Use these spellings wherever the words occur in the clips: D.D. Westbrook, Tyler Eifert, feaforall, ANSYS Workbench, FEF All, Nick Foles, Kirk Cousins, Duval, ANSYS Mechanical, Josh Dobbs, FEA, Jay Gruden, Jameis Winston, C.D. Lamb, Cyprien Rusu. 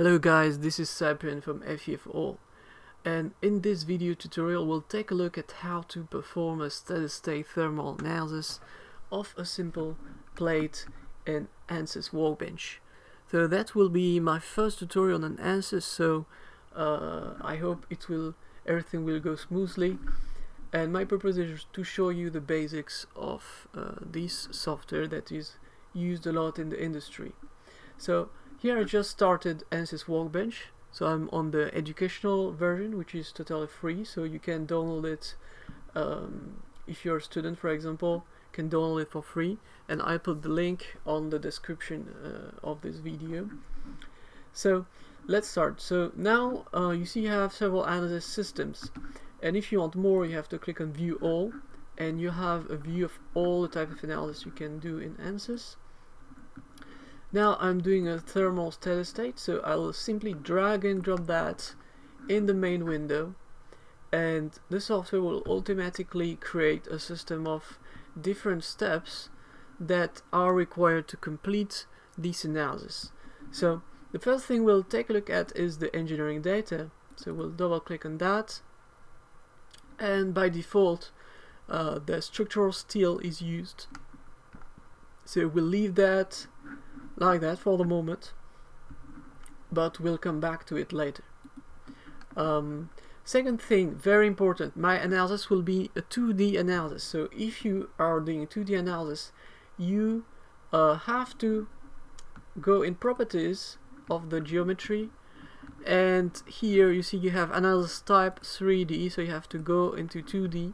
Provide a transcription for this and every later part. Hello guys, this is Cyprian from FEF All, and in this video tutorial we'll take a look at how to perform a steady-state thermal analysis of a simple plate in ANSYS Workbench. So that will be my first tutorial on ANSYS, so I hope everything will go smoothly, and my purpose is to show you the basics of this software that is used a lot in the industry. So here I just started ANSYS Workbench, so I'm on the educational version, which is totally free, so you can download it. If you're a student, for example, you can download it for free, and I put the link on the description of this video. So let's start. So now you see you have several analysis systems, and if you want more you have to click on view all, and you have a view of all the type of analysis you can do in ANSYS. Now I'm doing a thermal steady state, so I will simply drag and drop that in the main window, and the software will automatically create a system of different steps that are required to complete this analysis. So the first thing we'll take a look at is the engineering data, so we'll double click on that, and by default the structural steel is used, so we'll leave that like that for the moment, but we'll come back to it later. Second thing, very important, my analysis will be a 2D analysis, so if you are doing a 2D analysis you have to go in properties of the geometry, and here you see you have analysis type 3D, so you have to go into 2D,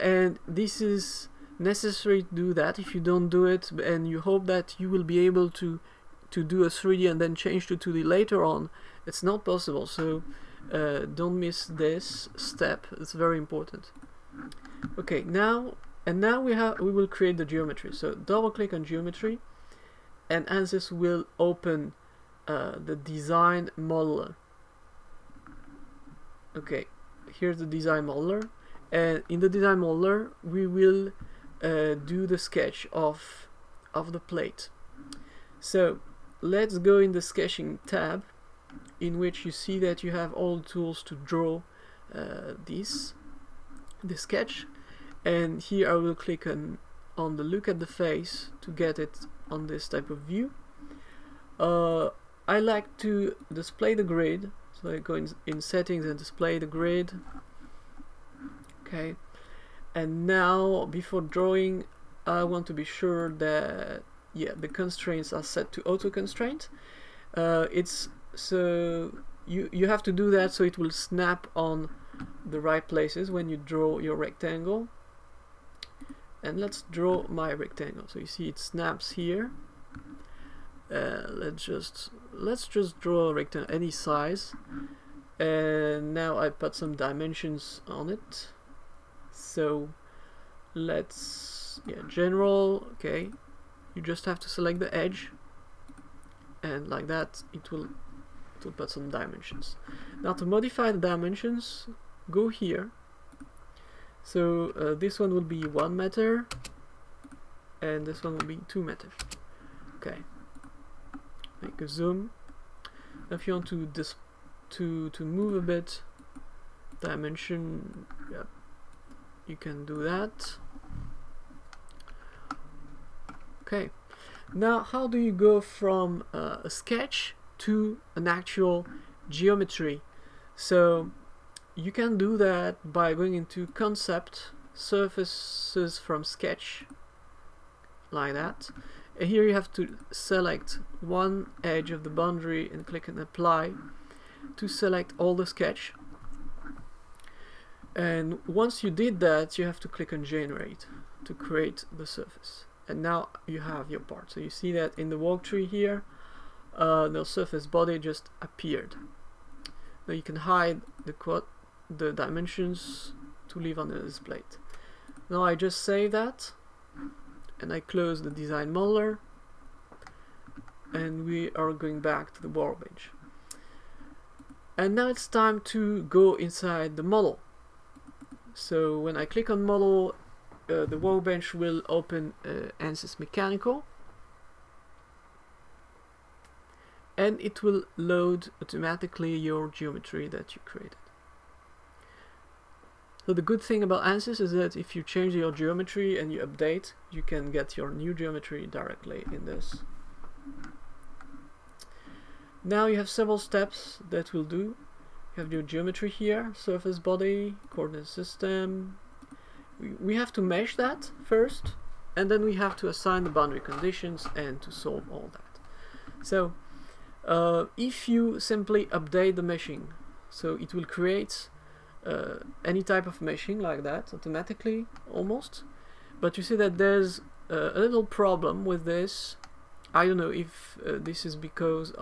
and this is necessary to do that. If you don't do it and you hope that you will be able to do a 3D and then change to 2D later on, it's not possible, so don't miss this step, it's very important. Okay, now we will create the geometry, so double click on geometry, and ANSYS will open the design modeler. Okay, here's the design modeler, and in the design modeler we will do the sketch of the plate. So let's go in the sketching tab, in which you see that you have all the tools to draw the sketch, and here I will click on the look at the face to get it on this type of view. I like to display the grid, so I go in settings and display the grid. Okay, and now before drawing I want to be sure that the constraints are set to auto constraint. You have to do that so it will snap on the right places when you draw your rectangle, and let's draw my rectangle. So you see it snaps here. Let's just draw a rectangle any size, and now I put some dimensions on it. So let's general. Okay, you just have to select the edge, and like that it will put some dimensions. Now to modify the dimensions, go here, so this one will be 1 meter and this one will be 2 meters. Okay, make a zoom. Now if you want to move a bit dimension, you can do that. Okay, now how do you go from a sketch to an actual geometry? So you can do that by going into concept, surfaces from sketch, like that, and here you have to select one edge of the boundary and click on apply to select all the sketch. And once you did that, you have to click on generate to create the surface. And now you have your part. So you see that in the walkthrough here, the surface body just appeared. Now you can hide the dimensions to leave on the display. Now I just save that, and I close the design modeler, and we are going back to the workbench. And now it's time to go inside the model. So when I click on model, the workbench will open ANSYS Mechanical, then it will load automatically your geometry that you created. So the good thing about ANSYS is that if you change your geometry and you update, you can get your new geometry directly in this. Now you have several steps that we'll do. You have your geometry here, surface body, coordinate system. We have to mesh that first, and then we have to assign the boundary conditions and to solve all that. So if you simply update the meshing, so it will create any type of meshing like that automatically almost, but you see that there's a little problem with this. I don't know if this is because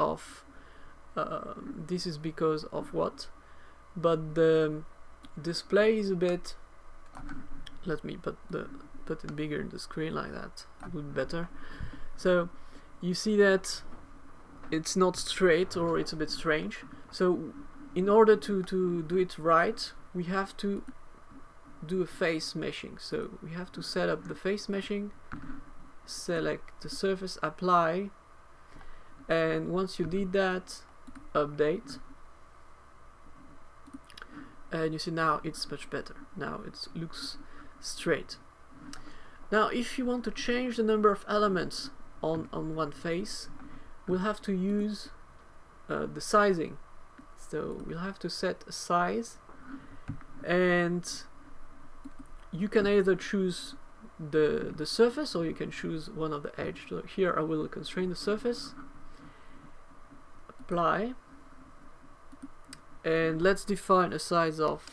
of what, but the display is a bit, let me put it bigger in the screen like that, it would be better. So you see that it's not straight, or it's a bit strange. So in order to do it right, we have to do a face meshing. So we have to set up the face meshing, select the surface, apply, and once you did that, update, and you see now it's much better. Now it looks straight. Now if you want to change the number of elements on one face, we'll have to use the sizing. So we'll have to set a size, and you can either choose the surface, or you can choose one of the edge. So here I will constrain the surface, apply, and let's define a size of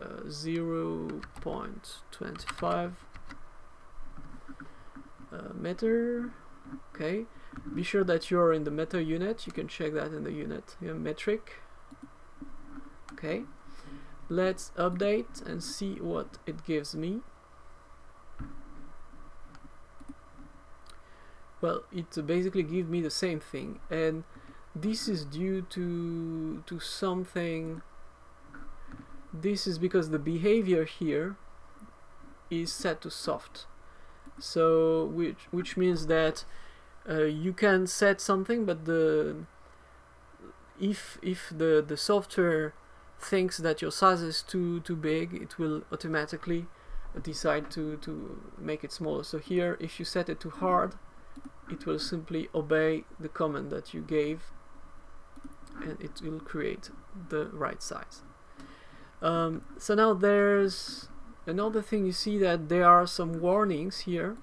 0.25 meter. Okay, be sure that you're in the meter unit. You can check that in the unit, your metric. Okay, let's update and see what it gives me. Well, it basically gives me the same thing, and this is due to something. This is because the behavior here is set to soft, so which means that you can set something, but if the software thinks that your size is too big, it will automatically decide to make it smaller. So here, if you set it to hard, it will simply obey the command that you gave, and it will create the right size. So now there's another thing. You see that there are some warnings here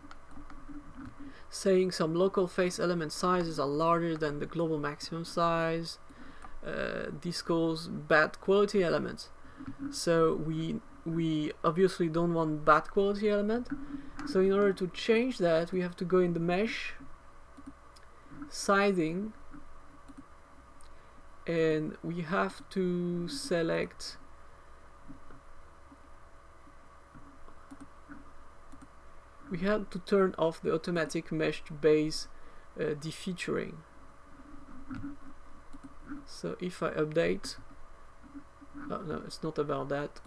saying some local face element sizes are larger than the global maximum size. This calls bad quality elements. So we obviously don't want bad quality element. So in order to change that, we have to go in the mesh, sizing, and we have to select turn off the automatic meshed base defeaturing. So if I update, oh no, it's not about that,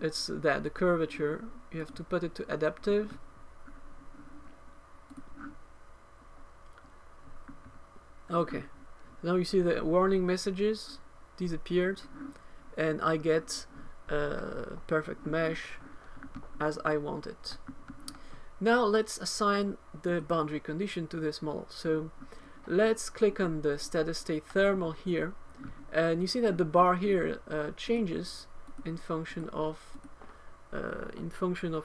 it's that the curvature, you have to put it to adaptive. Okay, now you see the warning messages disappeared, and I get a perfect mesh as I want it. Now let's assign the boundary condition to this model. So let's click on the static state thermal here, and you see that the bar here changes in function of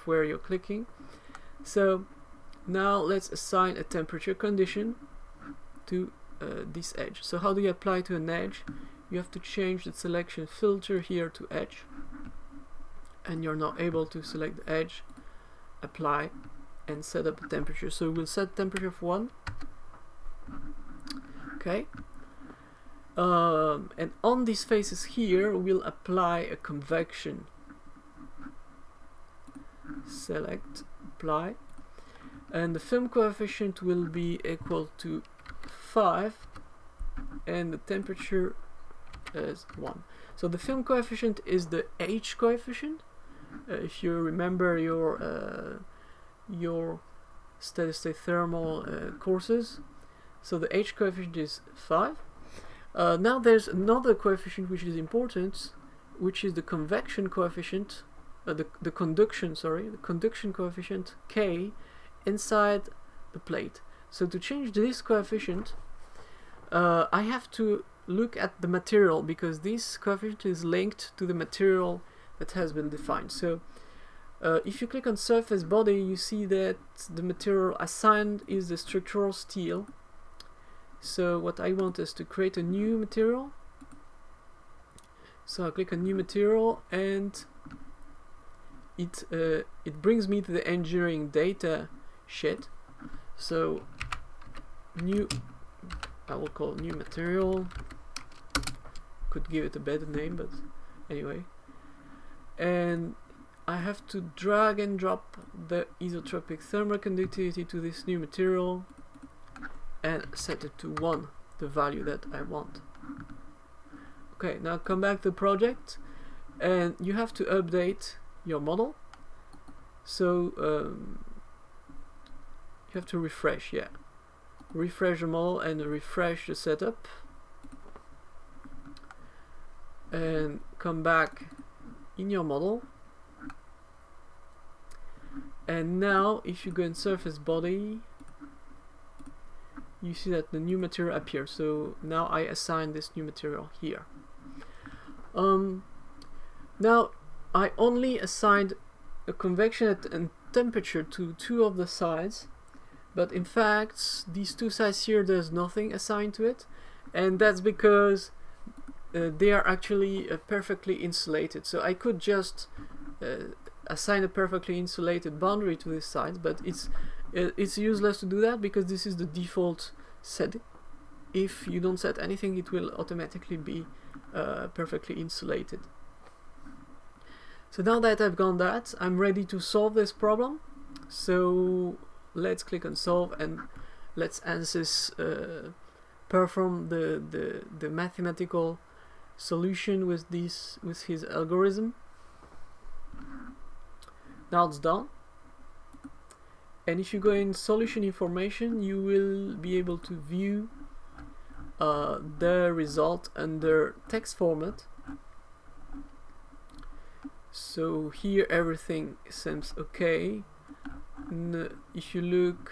where you're clicking. So now let's assign a temperature condition to this edge. So how do you apply to an edge? You have to change the selection filter here to edge, and you're not able to select the edge, apply, and set up a temperature. So we'll set temperature of 1. Okay, and on these faces here we'll apply a convection. Select, apply, and the film coefficient will be equal to 5, and the temperature is 1. So the film coefficient is the H coefficient. If you remember your steady state thermal courses, so the H coefficient is 5, Now there's another coefficient which is important, which is the convection coefficient, the conduction coefficient K inside the plate. So to change this coefficient, I have to look at the material, because this coefficient is linked to the material that has been defined. So if you click on surface body, you see that the material assigned is the structural steel. So what I want is to create a new material. So I click on new material, and it brings me to the engineering data sheet. So I will call new material, could give it a better name, but anyway. And I have to drag and drop the isotropic thermal conductivity to this new material and set it to 1, the value that I want. Okay, now come back to the project, and you have to update your model. So you have to refresh, yeah. Refresh the model and refresh the setup, and come back in your model. And now if you go in surface body, you see that the new material appears. So now I assign this new material here. Now I only assigned a convection and temperature to two of the sides, but in fact these two sides here, there's nothing assigned to it, and that's because they are actually perfectly insulated. So I could just assign a perfectly insulated boundary to this side, but it's useless to do that, because this is the default setting. If you don't set anything, it will automatically be perfectly insulated. So now that I've done that, I'm ready to solve this problem. So let's click on solve, and let's ANSYS perform the mathematical solution with his algorithm. Now it's done, and if you go in solution information, you will be able to view the result under text format. So here everything seems okay. If you look,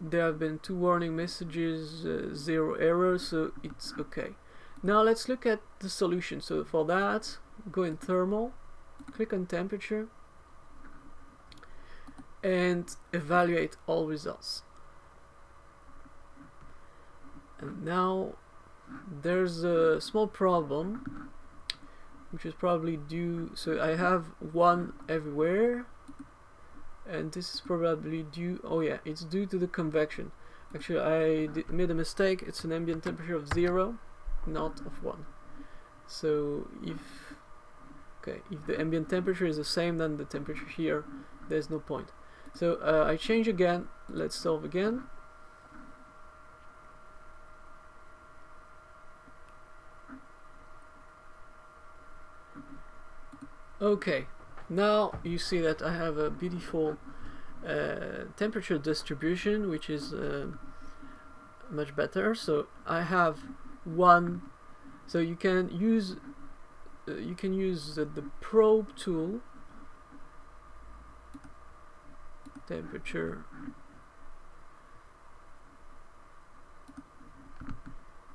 there have been 2 warning messages, 0 error, so it's okay. Now let's look at the solution. So for that, go in thermal, click on temperature, and evaluate all results. And now there's a small problem, which is probably due, so I have 1 everywhere. And this is probably due, oh yeah, it's due to the convection. Actually, I made a mistake. It's an ambient temperature of 0, not of 1. So if the ambient temperature is the same than the temperature here, there's no point. So I change again, let's solve again. Okay. Now you see that I have a beautiful temperature distribution, which is much better. So I have 1. So you can use the probe tool, temperature.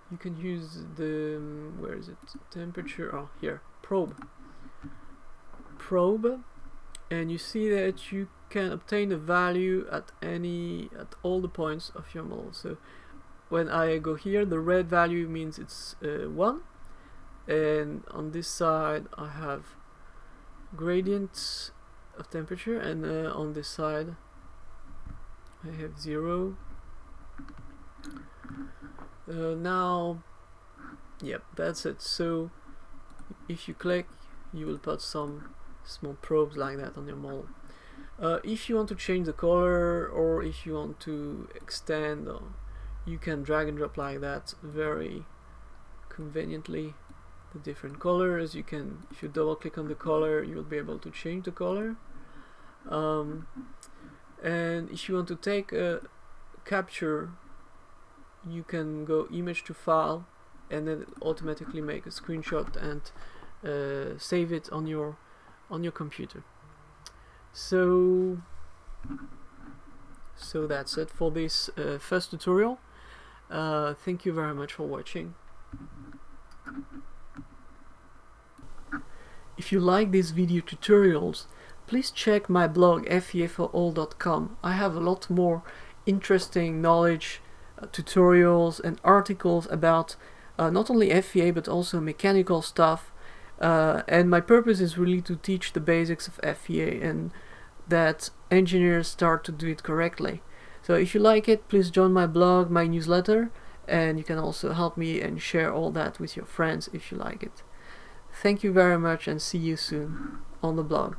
You can use the where is it? Temperature. Oh, here, probe. Probe, and you see that you can obtain a value at all the points of your model. So when I go here, the red value means it's 1, and on this side I have gradients of temperature, and on this side I have 0. Now, yep, that's it. So if you click, you will put some small probes like that on your model. If you want to change the color, or if you want to extend, you can drag and drop like that very conveniently the different colors. You can, if you double click on the color, you'll be able to change the color. And if you want to take a capture you can go image to file and then automatically make a screenshot and save it on your computer. So that's it for this first tutorial. Thank you very much for watching. If you like these video tutorials, please check my blog fefall.com. I have a lot more interesting knowledge, tutorials and articles about not only FEA but also mechanical stuff, and my purpose is really to teach the basics of FEA and that engineers start to do it correctly. So if you like it, please join my blog, my newsletter, and you can also help me and share all that with your friends if you like it. Thank you very much and see you soon on the blog.